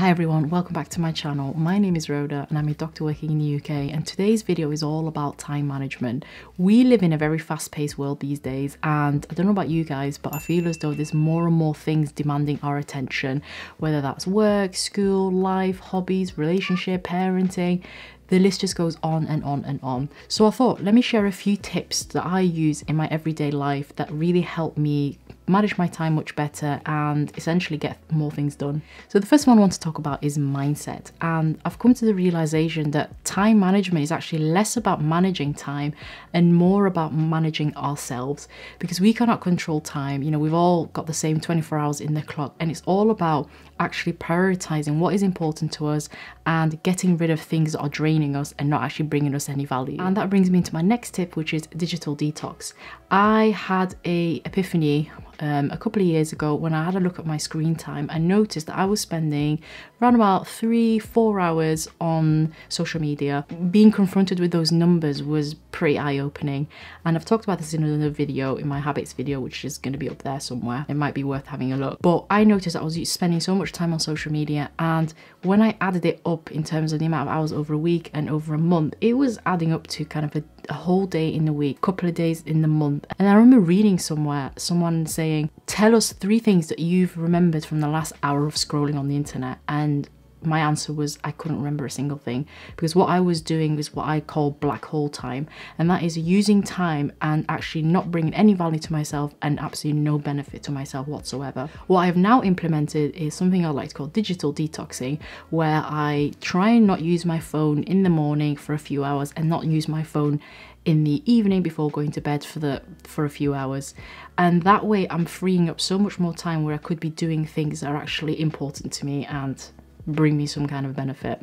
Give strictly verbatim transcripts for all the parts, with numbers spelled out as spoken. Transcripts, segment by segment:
Hi everyone, welcome back to my channel. My name is Roda and I'm a doctor working in the U K, and today's video is all about time management. We live in a very fast-paced world these days, and I don't know about you guys, but I feel as though there's more and more things demanding our attention, whether that's work, school, life, hobbies, relationship, parenting. The list just goes on and on and on. So I thought, let me share a few tips that I use in my everyday life that really help me manage my time much better and essentially get more things done. So the first one I want to talk about is mindset. And I've come to the realization that time management is actually less about managing time and more about managing ourselves, because we cannot control time. You know, we've all got the same twenty-four hours in the clock, and it's all about actually prioritizing what is important to us and getting rid of things that are draining us and not actually bringing us any value. And that brings me into my next tip, which is digital detox. I had an epiphany Um, a couple of years ago when I had a look at my screen time. I noticed that I was spending around about three, four hours on social media. Being confronted with those numbers was pretty eye-opening. And I've talked about this in another video, in my habits video, which is going to be up there somewhere. It might be worth having a look. But I noticed that I was spending so much time on social media, and when I added it up in terms of the amount of hours over a week and over a month, it was adding up to kind of a, a whole day in the week, couple of days in the month. And I remember reading somewhere, someone saying, tell us three things that you've remembered from the last hour of scrolling on the internet. And my answer was I couldn't remember a single thing, because what I was doing was what I call black hole time, and that is using time and actually not bringing any value to myself and absolutely no benefit to myself whatsoever. What I have now implemented is something I like to call digital detoxing, where I try and not use my phone in the morning for a few hours and not use my phone in the evening before going to bed for the for a few hours. And that way I'm freeing up so much more time where I could be doing things that are actually important to me and bring me some kind of benefit.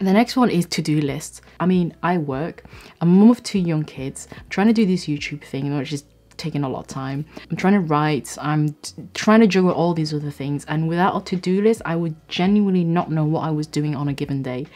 The next one is to-do lists. I mean, I work, I'm a mum of two young kids, I'm trying to do this YouTube thing, which is taking a lot of time. I'm trying to write, I'm trying to juggle all these other things, and without a to-do list, I would genuinely not know what I was doing on a given day.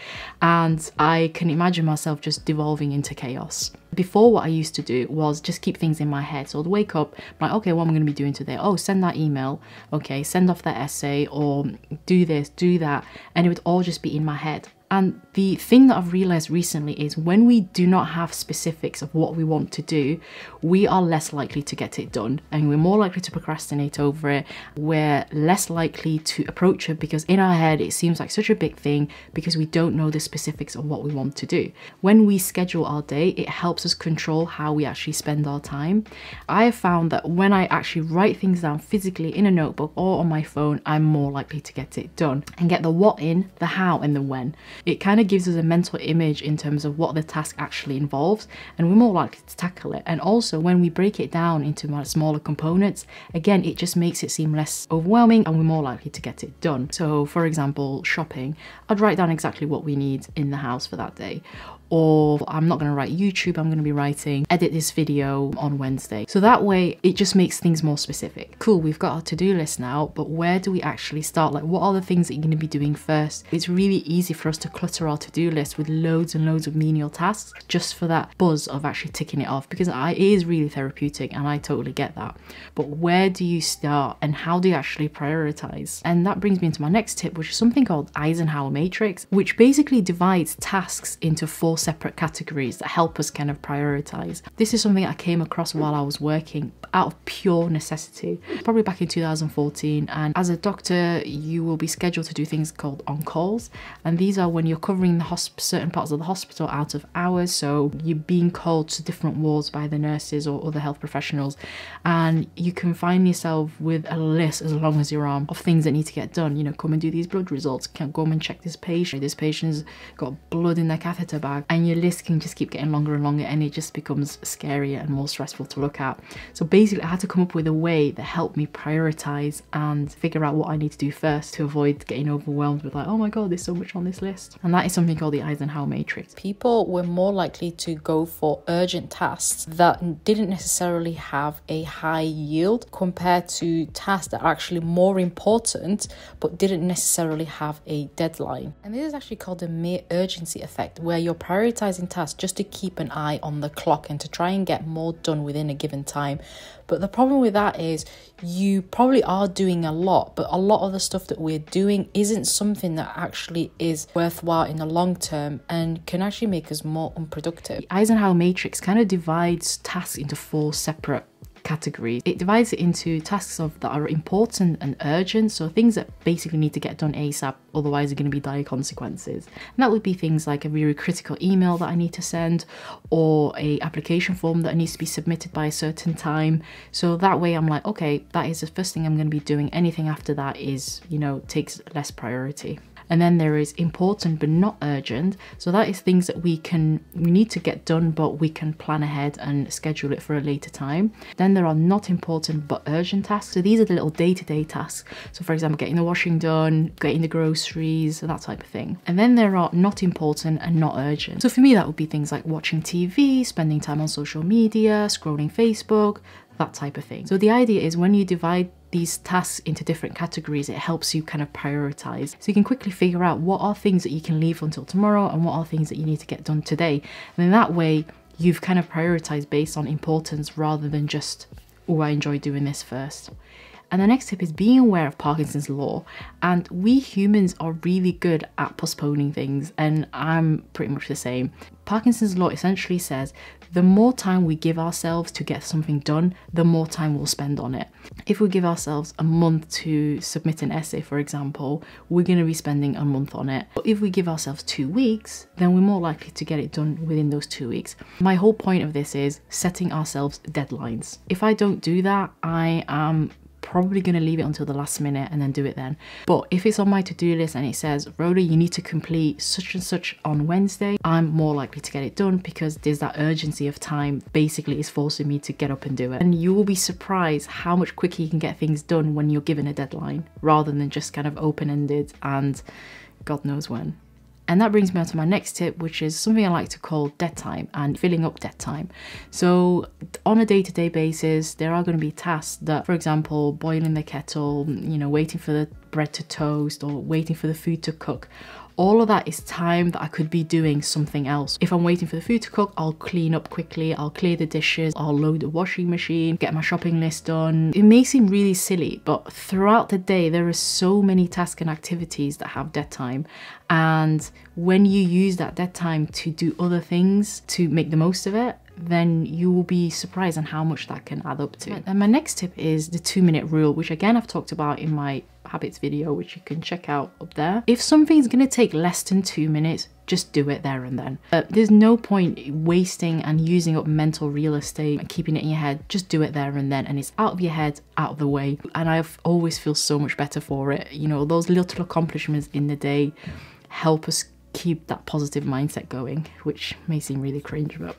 And I can imagine myself just devolving into chaos. Before, what I used to do was just keep things in my head. So I'd wake up, I'm like, okay, what am I going to be doing today? Oh, send that email. Okay, send off that essay, or do this, do that. And it would all just be in my head. And the thing that I've realized recently is when we do not have specifics of what we want to do, we are less likely to get it done, and we're more likely to procrastinate over it. We're less likely to approach it because in our head it seems like such a big thing, because we don't know the specifics of what we want to do. When we schedule our day, it helps us control how we actually spend our time. I have found that when I actually write things down physically in a notebook or on my phone, I'm more likely to get it done and get the what in, the how and the when. It kind of gives us a mental image in terms of what the task actually involves, and we're more likely to tackle it. And also when we break it down into smaller components, again, it just makes it seem less overwhelming and we're more likely to get it done. So for example, shopping, I'd write down exactly what we need in the house for that day. Or I'm not going to write YouTube, I'm going to be writing edit this video on Wednesday. So that way it just makes things more specific. Cool, we've got our to-do list now, but where do we actually start? Like, what are the things that you're going to be doing first? It's really easy for us to clutter our to-do list with loads and loads of menial tasks just for that buzz of actually ticking it off, because it is really therapeutic and I totally get that. But where do you start and how do you actually prioritize? And that brings me into my next tip, which is something called Eisenhower Matrix, which basically divides tasks into four separate categories that help us kind of prioritize. This is something I came across while I was working out of pure necessity, probably back in two thousand fourteen. And as a doctor, you will be scheduled to do things called on-calls. And these are when you're covering the certain parts of the hospital out of hours. So you're being called to different wards by the nurses or other health professionals. And you can find yourself with a list as long as your arm of things that need to get done. You know, come and do these blood results, can't go and check this patient. This patient's got blood in their catheter bag. And your list can just keep getting longer and longer, and it just becomes scarier and more stressful to look at. So basically I had to come up with a way that helped me prioritize and figure out what I need to do first to avoid getting overwhelmed with like, oh my god, there's so much on this list. And that is something called the Eisenhower Matrix. People were more likely to go for urgent tasks that didn't necessarily have a high yield compared to tasks that are actually more important but didn't necessarily have a deadline. And this is actually called the mere urgency effect, where you're prioritizing prioritizing tasks just to keep an eye on the clock and to try and get more done within a given time, But the problem with that is you probably are doing a lot, but a lot of the stuff that we're doing isn't something that actually is worthwhile in the long term and can actually make us more unproductive. The Eisenhower Matrix kind of divides tasks into four separate categories. It divides it into tasks of that are important and urgent, so things that basically need to get done ASAP, otherwise there are going to be dire consequences. And that would be things like a really critical email that I need to send, or a application form that needs to be submitted by a certain time. So that way I'm like, okay, that is the first thing I'm going to be doing. Anything after that is, you know, takes less priority. And then there is important but not urgent. So that is things that we can, we need to get done, but we can plan ahead and schedule it for a later time. Then there are not important but urgent tasks. So these are the little day-to-day tasks. So for example, getting the washing done, getting the groceries, that type of thing. And then there are not important and not urgent. So for me, that would be things like watching T V, spending time on social media, scrolling Facebook, that type of thing. So the idea is when you divide these tasks into different categories, it helps you kind of prioritize. So you can quickly figure out what are things that you can leave until tomorrow and what are things that you need to get done today. And then that way you've kind of prioritized based on importance rather than just, oh, I enjoy doing this first. And the next tip is being aware of Parkinson's Law. And we humans are really good at postponing things, and I'm pretty much the same. Parkinson's Law essentially says the more time we give ourselves to get something done, the more time we'll spend on it. If we give ourselves a month to submit an essay, for example, we're going to be spending a month on it. But if we give ourselves two weeks, then we're more likely to get it done within those two weeks. My whole point of this is setting ourselves deadlines. If I don't do that, I am probably going to leave it until the last minute and then do it then. But if it's on my to-do list and it says, Rhoda, you need to complete such and such on Wednesday, I'm more likely to get it done because there's that urgency of time. Basically, it's forcing me to get up and do it. And you will be surprised how much quicker you can get things done when you're given a deadline rather than just kind of open-ended and God knows when. And that brings me on to my next tip, which is something I like to call dead time and filling up dead time. So on a day-to-day basis, there are going to be tasks that, for example, boiling the kettle, you know, waiting for the bread to toast or waiting for the food to cook. All of that is time that I could be doing something else. If I'm waiting for the food to cook, I'll clean up quickly, I'll clear the dishes, I'll load the washing machine, get my shopping list done. It may seem really silly, but throughout the day, there are so many tasks and activities that have dead time. And when you use that dead time to do other things to make the most of it, then you will be surprised on how much that can add up to. And my next tip is the two minute rule, which again, I've talked about in my habits video, which you can check out up there. If something's going to take less than two minutes, just do it there and then. Uh, there's no point wasting and using up mental real estate and keeping it in your head. Just do it there and then, and it's out of your head, out of the way. And I always feel so much better for it. You know, those little accomplishments in the day help us keep that positive mindset going, which may seem really cringe, but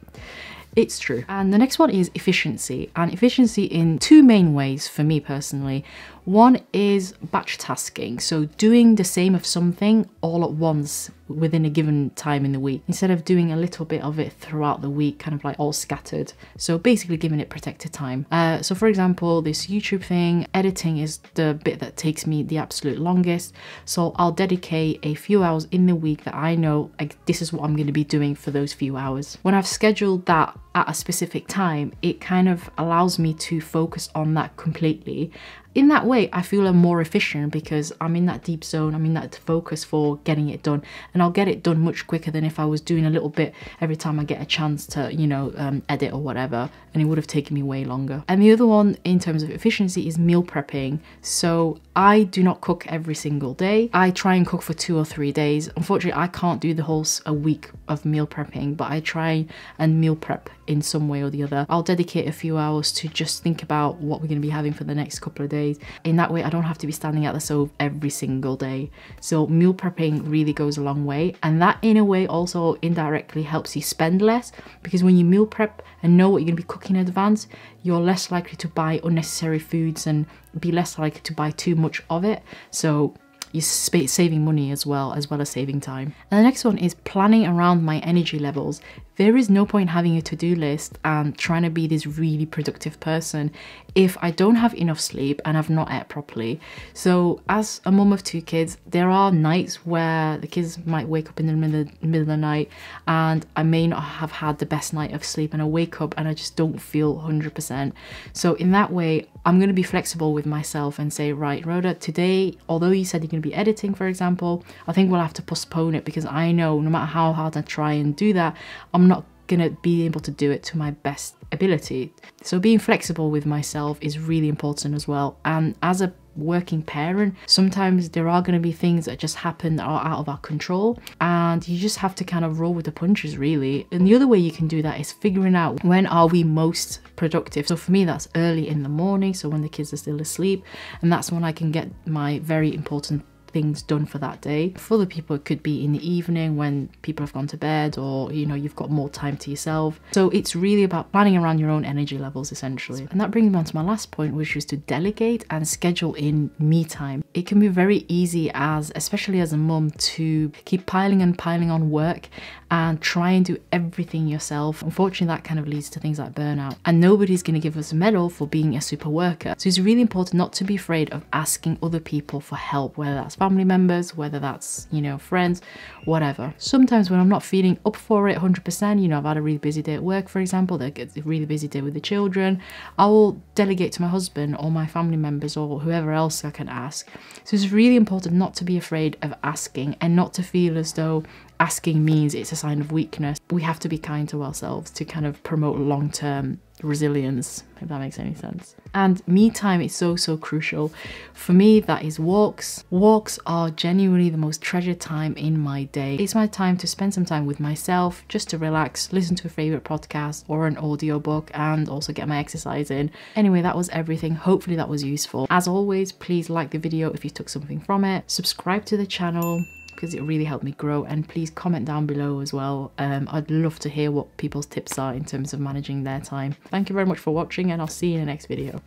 it's true. And the next one is efficiency, and efficiency in two main ways for me personally. One is batch tasking, so doing the same of something all at once within a given time in the week, instead of doing a little bit of it throughout the week, kind of like all scattered. So basically giving it protected time. Uh, so for example, this YouTube thing, editing is the bit that takes me the absolute longest. So I'll dedicate a few hours in the week that I know, like, this is what I'm going to be doing for those few hours. When I've scheduled that at a specific time, it kind of allows me to focus on that completely. In that way, I feel I'm more efficient because I'm in that deep zone, I'm in that focus for getting it done, and I'll get it done much quicker than if I was doing a little bit every time I get a chance to, you know, um, edit or whatever, and it would have taken me way longer. And the other one in terms of efficiency is meal prepping. So I do not cook every single day. I try and cook for two or three days. Unfortunately, I can't do the whole a week of meal prepping, but I try and meal prep in some way or the other. I'll dedicate a few hours to just think about what we're going to be having for the next couple of days. In that way, I don't have to be standing at the stove every single day. So meal prepping really goes a long way. And that in a way also indirectly helps you spend less, because when you meal prep and know what you're going to be cooking in advance, you're less likely to buy unnecessary foods and be less likely to buy too much of it. So you're saving money as well, as well as saving time. And the next one is planning around my energy levels. There is no point having a to-do list and trying to be this really productive person if I don't have enough sleep and I've not ate properly. So as a mum of two kids, there are nights where the kids might wake up in the middle, middle of the night and I may not have had the best night of sleep, and I wake up and I just don't feel one hundred percent. So in that way, I'm going to be flexible with myself and say, right, Rhoda, today, although you said you're going to be editing, for example, I think we'll have to postpone it because I know no matter how hard I try and do that, I'm not going to be able to do it to my best ability. So being flexible with myself is really important as well. And as a working parent, sometimes there are going to be things that just happen that are out of our control, and you just have to kind of roll with the punches, really. And the other way you can do that is figuring out when are we most productive. So for me, that's early in the morning, so when the kids are still asleep, and that's when I can get my very important things done for that day. For other people, it could be in the evening when people have gone to bed, or you know, you've got more time to yourself. So it's really about planning around your own energy levels, essentially. And that brings me on to my last point, which is to delegate and schedule in me time. It can be very easy, as especially as a mum, to keep piling and piling on work and try and do everything yourself. Unfortunately, that kind of leads to things like burnout, and nobody's going to give us a medal for being a super worker. So it's really important not to be afraid of asking other people for help, whether that's family members, whether that's, you know, friends, whatever. Sometimes when I'm not feeling up for it one hundred percent, you know, I've had a really busy day at work, for example, that gets a really busy day with the children, I will delegate to my husband or my family members or whoever else I can ask. So it's really important not to be afraid of asking, and not to feel as though asking means it's a sign of weakness. We have to be kind to ourselves to kind of promote long-term resilience, if that makes any sense. And me time is so, so crucial. For me, that is walks. Walks are genuinely the most treasured time in my day. It's my time to spend some time with myself, just to relax, listen to a favorite podcast or an audiobook, and also get my exercise in. Anyway, that was everything. Hopefully that was useful. As always, please like the video if you took something from it. Subscribe to the channel, because it really helped me grow, and please comment down below as well. Um, I'd love to hear what people's tips are in terms of managing their time. Thank you very much for watching, and I'll see you in the next video.